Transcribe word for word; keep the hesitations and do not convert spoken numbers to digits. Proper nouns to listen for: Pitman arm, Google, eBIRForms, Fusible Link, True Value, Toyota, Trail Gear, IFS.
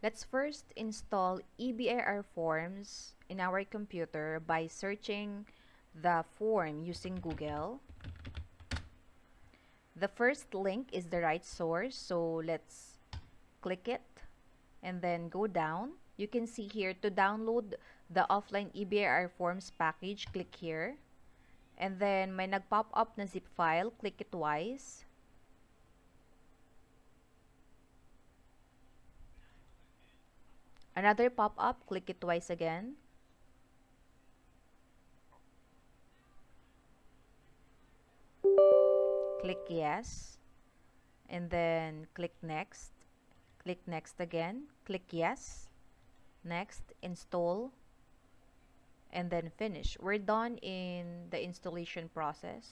Let's first install eBIRForms in our computer by searching the form using Google. The first link is the right source, so let's click it and then go down. You can see here to download the offline eBIRForms package, click here. And then may nag-pop up na zip file, click it twice. Another pop-up, click it twice again. Click yes. And then click next. Click next again. Click yes. Next, install. And then finish. We're done in the installation process.